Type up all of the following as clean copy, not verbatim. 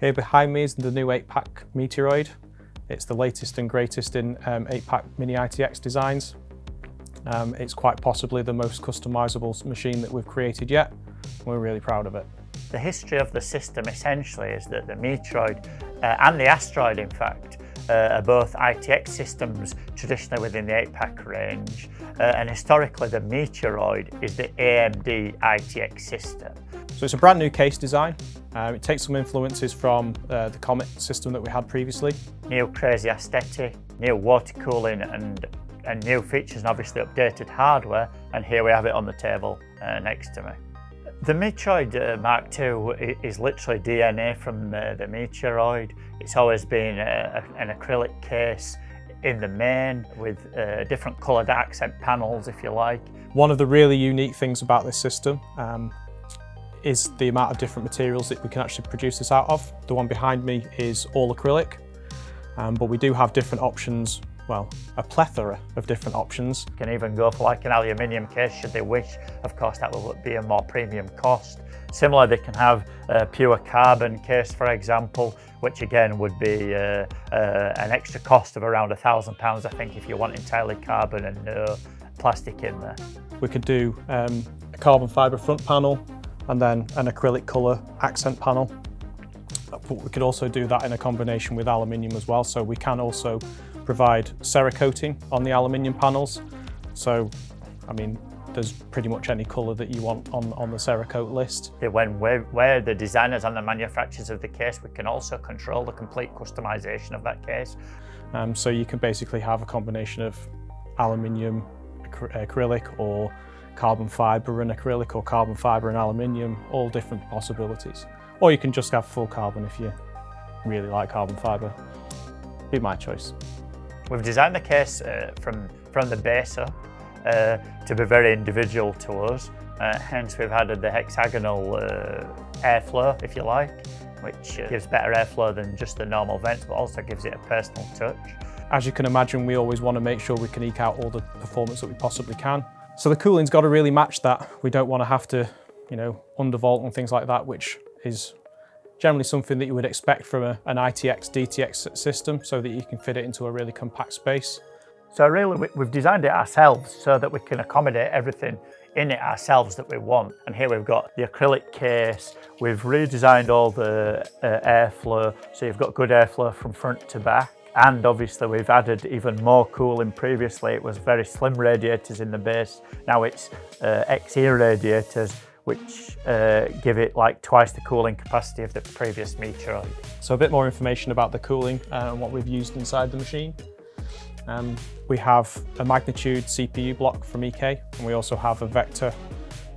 Here behind me is the new 8-pack Meteoroid. It's the latest and greatest in 8-pack mini ITX designs. It's quite possibly the most customizable machine that we've created yet. We're really proud of it. The history of the system essentially is that the Meteoroid and the Asteroid, in fact, are both ITX systems traditionally within the 8-pack range, and historically the Meteoroid is the AMD ITX system. So it's a brand new case design. It takes some influences from the Comet system that we had previously. New crazy aesthetic, new water cooling and new features, and obviously updated hardware, and here we have it on the table next to me. The Meteoroid Mark II is literally DNA from the Meteoroid. It's always been an acrylic case in the main with different coloured accent panels, if you like. One of the really unique things about this system is the amount of different materials that we can actually produce this out of. The one behind me is all acrylic, but we do have different options. Well, a plethora of different options. You can even go for like an aluminium case should they wish. Of course, that will be a more premium cost. Similarly, they can have a pure carbon case, for example, which again would be an extra cost of around £1,000, I think, if you want entirely carbon and no plastic in there. We could do a carbon fibre front panel and then an acrylic colour accent panel. But we could also do that in a combination with aluminium as well, so we can also provide Cerakoting on the aluminium panels. So, I mean, there's pretty much any colour that you want on the Cerakote list. When we're the designers and the manufacturers of the case, we can also control the complete customisation of that case. So you can basically have a combination of aluminium, acrylic, or carbon fibre and acrylic, or carbon fibre and aluminium, all different possibilities. Or you can just have full carbon if you really like carbon fibre. It'd be my choice. We've designed the case from the base up to be very individual to us, hence we've added the hexagonal airflow, if you like, which gives better airflow than just the normal vents, but also gives it a personal touch. As you can imagine, we always want to make sure we can eke out all the performance that we possibly can. So the cooling's got to really match that. We don't want to have to, you know, undervolt and things like that, which is generally something that you would expect from an ITX, DTX system, so that you can fit it into a really compact space. So really, we've designed it ourselves so that we can accommodate everything in it ourselves that we want. And here we've got the acrylic case. We've redesigned all the airflow, so you've got good airflow from front to back. And obviously we've added even more cooling. Previously, it was very slim radiators in the base. Now it's XE radiators, which give it like twice the cooling capacity of the previous Meteoroid. So a bit more information about the cooling and what we've used inside the machine. We have a Magnitude CPU block from EK, and we also have a Vector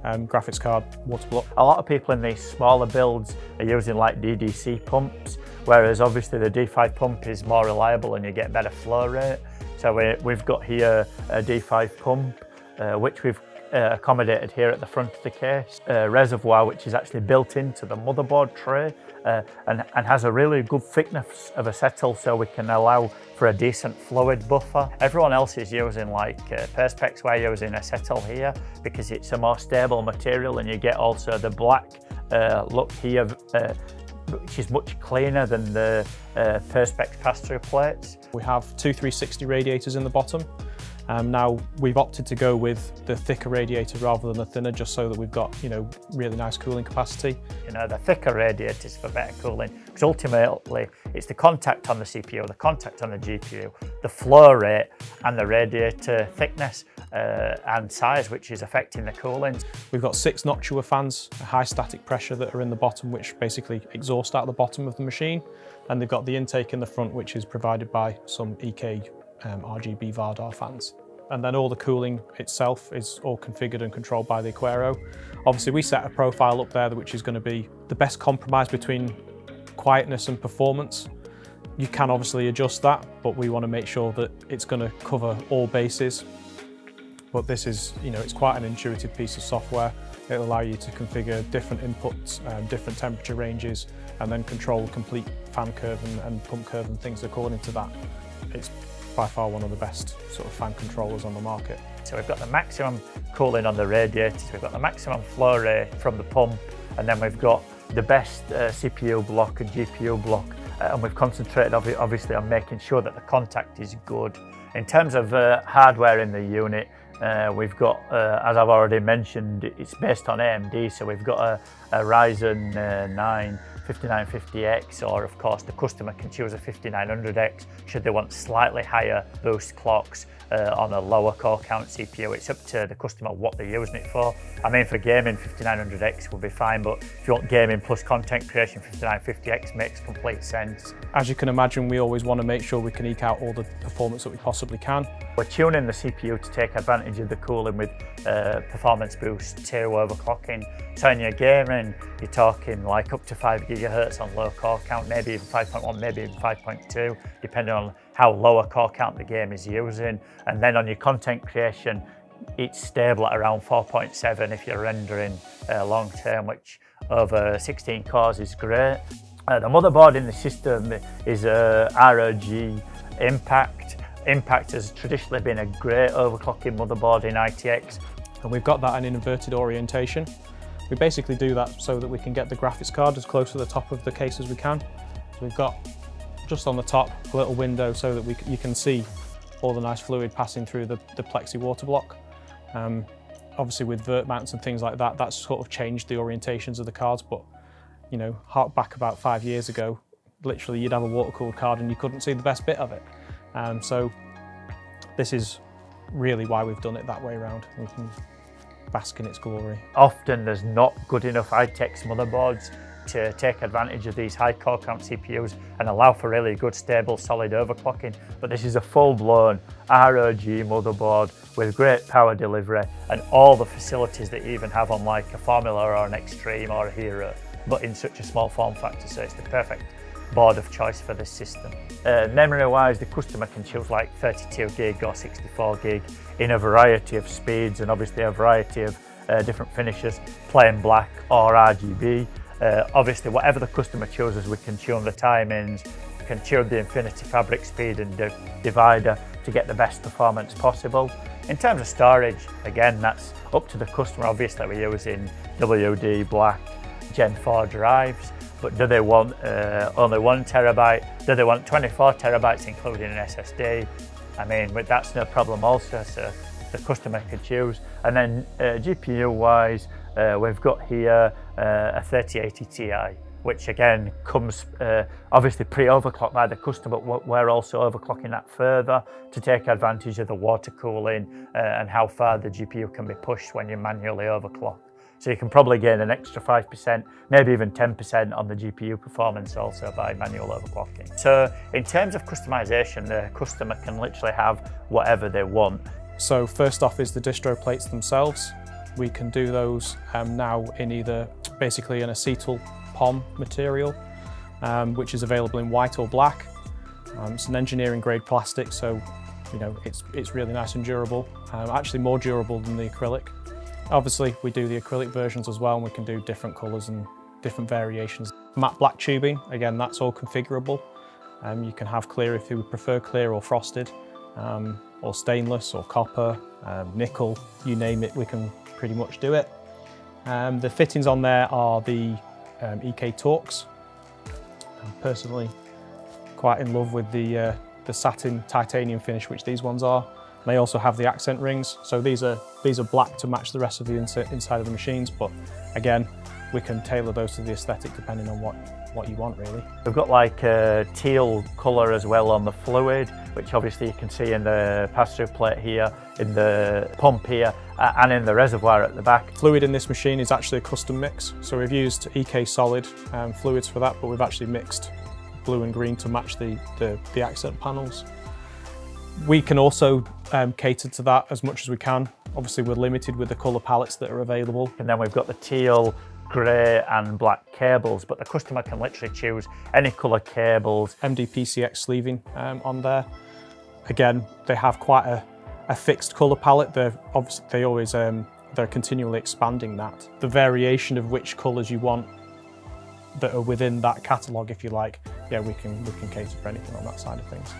graphics card water block. A lot of people in these smaller builds are using like DDC pumps, whereas obviously the D5 pump is more reliable and you get better flow rate. So we've got here a D5 pump, which we've accommodated here at the front of the case, a reservoir which is actually built into the motherboard tray and has a really good thickness of acetyl, so we can allow for a decent fluid buffer. Everyone else is using like Perspex. We're using acetyl here because it's a more stable material, and you get also the black look here, which is much cleaner than the Perspex pass-through plates. We have two 360 radiators in the bottom. Now we've opted to go with the thicker radiator rather than the thinner, just so that we've got, you know, really nice cooling capacity. You know, the thicker radiators for better cooling, because ultimately it's the contact on the CPU, the contact on the GPU, the flow rate and the radiator thickness and size which is affecting the cooling. We've got 6 Noctua fans, high static pressure, that are in the bottom, which basically exhaust out the bottom of the machine, and they've got the intake in the front, which is provided by some EK RGB Vardar fans. And then all the cooling itself is all configured and controlled by the Aquaro. Obviously we set a profile up there which is going to be the best compromise between quietness and performance. You can obviously adjust that, but we want to make sure that it's going to cover all bases. But this is, you know, it's quite an intuitive piece of software. It'll allow you to configure different inputs, different temperature ranges, and then control complete fan curve and pump curve and things according to that. It's by far one of the best sort of fan controllers on the market. So we've got the maximum cooling on the radiators, we've got the maximum flow rate from the pump, and then we've got the best CPU block and GPU block, and we've concentrated obviously on making sure that the contact is good. In terms of hardware in the unit, we've got, as I've already mentioned, it's based on AMD, so we've got a Ryzen 9 5950X, or of course the customer can choose a 5900X should they want slightly higher boost clocks on a lower core count CPU. It's up to the customer what they're using it for. I mean, for gaming, 5900X will be fine, but if you want gaming plus content creation, 5950X makes complete sense. As you can imagine, we always want to make sure we can eke out all the performance that we possibly can. We're tuning the CPU to take advantage of the cooling with performance boost, tier overclocking. So in your gaming, you're talking like up to 5 GHz on low core count, maybe even 5.1, maybe even 5.2, depending on how lower core count the game is using. And then on your content creation, it's stable at around 4.7 if you're rendering long term, which over 16 cores is great. The motherboard in the system is a ROG Impact. Impact has traditionally been a great overclocking motherboard in ITX. And we've got that in an inverted orientation. We basically do that so that we can get the graphics card as close to the top of the case as we can. So we've got just on the top a little window so that you can see all the nice fluid passing through the plexi water block. Obviously with vert mounts and things like that, that's sort of changed the orientations of the cards, but you know, hark back about 5 years ago, literally you'd have a water-cooled card and you couldn't see the best bit of it. So this is really why we've done it that way around. We can bask in its glory. Often there's not good enough high-tech motherboards to take advantage of these high core count CPUs and allow for really good, stable, solid overclocking. But this is a full-blown ROG motherboard with great power delivery and all the facilities that you even have on like a Formula or an Extreme or a Hero, but in such a small form factor, so it's the perfect board of choice for this system. Memory-wise, the customer can choose like 32 gig or 64 gig in a variety of speeds and obviously a variety of different finishes, plain black or RGB. Obviously, whatever the customer chooses, we can tune the timings, we can tune the Infinity Fabric speed and divider to get the best performance possible. In terms of storage, again, that's up to the customer. Obviously, we're using WD black Gen 4 drives, but do they want only 1 TB? Do they want 24 terabytes including an SSD? I mean, that's no problem also, so the customer could choose. And then GPU-wise, we've got here a 3080 Ti, which again comes obviously pre-overclocked by the customer, but we're also overclocking that further to take advantage of the water cooling and how far the GPU can be pushed when you manually overclock. So you can probably gain an extra 5%, maybe even 10% on the GPU performance also by manual overclocking. So in terms of customization, the customer can literally have whatever they want. So first off is the distro plates themselves. We can do those now in either basically an acetyl POM material, which is available in white or black. It's an engineering grade plastic, so you know it's really nice and durable, actually more durable than the acrylic. Obviously, we do the acrylic versions as well, and we can do different colours and different variations. Matte black tubing, again, that's all configurable. You can have clear if you would prefer clear or frosted, or stainless or copper, nickel, you name it, we can pretty much do it. The fittings on there are the EK Torx. I'm personally quite in love with the satin titanium finish, which these ones are. They also have the accent rings, so these are black to match the rest of the inside of the machines, but again, we can tailor those to the aesthetic depending on what you want really. We've got like a teal colour as well on the fluid, which obviously you can see in the pass-through plate here, in the pump here, and in the reservoir at the back. Fluid in this machine is actually a custom mix, so we've used EK solid fluids for that, but we've actually mixed blue and green to match the accent panels. We can also cater to that as much as we can. Obviously, we're limited with the colour palettes that are available. And then we've got the teal, grey and black cables, but the customer can literally choose any colour cables. MDPCX sleeving on there. Again, they have quite a fixed colour palette. They're continually expanding that. The variation of which colours you want that are within that catalogue, if you like, yeah, we can cater for anything on that side of things.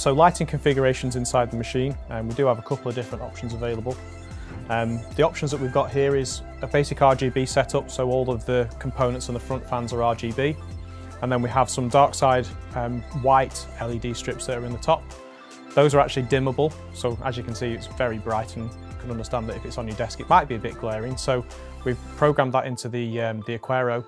So lighting configurations inside the machine, we do have a couple of different options available. The options that we've got here is a basic RGB setup, so all of the components on the front fans are RGB, and then we have some dark side white LED strips that are in the top. Those are actually dimmable, so as you can see it's very bright, and you can understand that if it's on your desk it might be a bit glaring, so we've programmed that into the Aquaro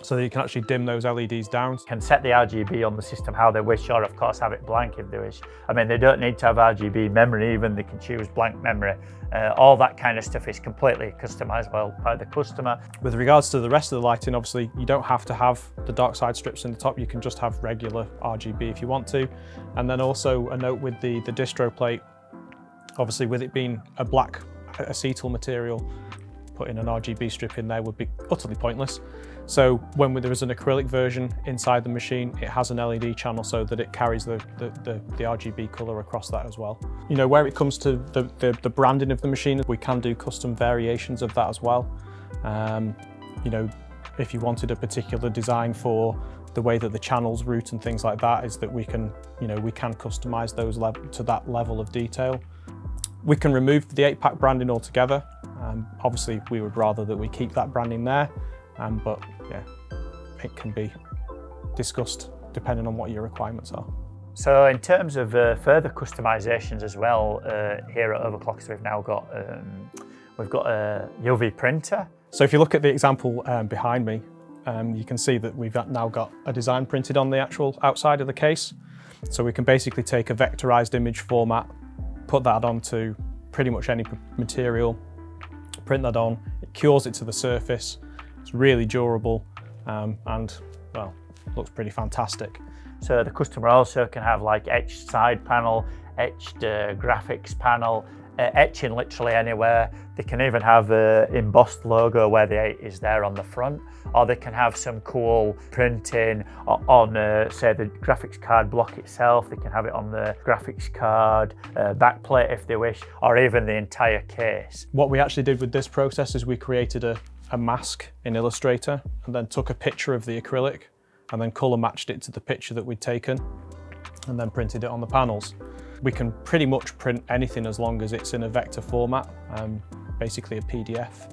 so that you can actually dim those LEDs down. You can set the RGB on the system how they wish, or of course have it blank if they wish. I mean, they don't need to have RGB memory even, they can choose blank memory. All that kind of stuff is completely customisable by the customer. With regards to the rest of the lighting, obviously you don't have to have the dark side strips in the top, you can just have regular RGB if you want to. And then also a note with the distro plate, obviously with it being a black acetal material, putting an RGB strip in there would be utterly pointless. So when there is an acrylic version inside the machine, it has an LED channel so that it carries the RGB colour across that as well. You know, where it comes to the branding of the machine, we can do custom variations of that as well. You know, if you wanted a particular design for the way that the channels route and things like that, is that we can, you know, we can customise those to that level of detail. We can remove the 8-pack branding altogether. Obviously we would rather that we keep that branding there, but yeah, it can be discussed depending on what your requirements are. So in terms of further customisations as well, here at Overclockers we've now got a UV printer. So if you look at the example behind me, you can see that we've now got a design printed on the actual outside of the case. So we can basically take a vectorised image format, put that onto pretty much any material, print that on, it cures it to the surface, it's really durable, and well, looks pretty fantastic. So the customer also can have like etched side panel, etched graphics panel, etching literally anywhere. They can even have an embossed logo where the 8 is there on the front, or they can have some cool printing on say the graphics card block itself. They can have it on the graphics card backplate if they wish, or even the entire case. What we actually did with this process is we created a mask in Illustrator and then took a picture of the acrylic and then colour matched it to the picture that we'd taken and then printed it on the panels. We can pretty much print anything as long as it's in a vector format, basically a PDF.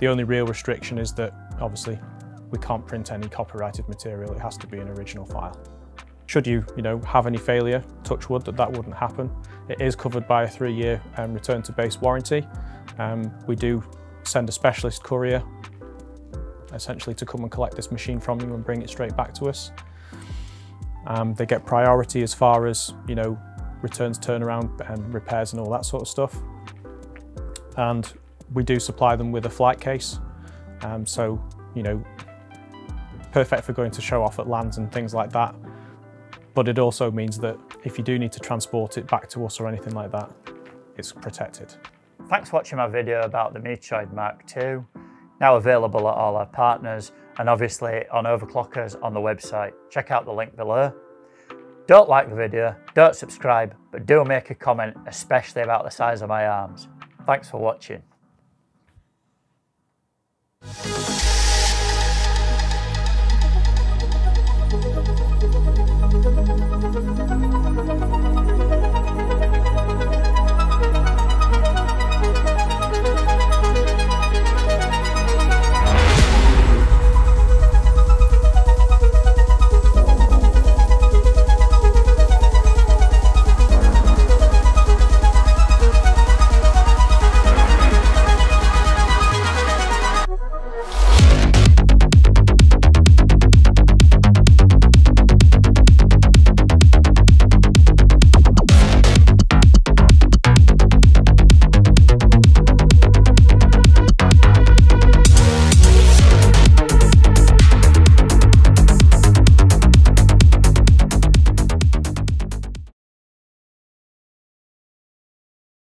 The only real restriction is that obviously we can't print any copyrighted material, it has to be an original file. Should you know, have any failure, touch wood that wouldn't happen, it is covered by a 3-year return to base warranty. We do send a specialist courier essentially to come and collect this machine from you and bring it straight back to us. They get priority as far as, you know, returns, turnaround, and repairs and all that sort of stuff. And we do supply them with a flight case. So, you know, perfect for going to show off at lands and things like that. But it also means that if you do need to transport it back to us or anything like that, it's protected. Thanks for watching my video about the Meteoroid Mark II, now available at all our partners and obviously on Overclockers on the website. Check out the link below. Don't like the video, don't subscribe, but do make a comment, especially about the size of my arms. Thanks for watching.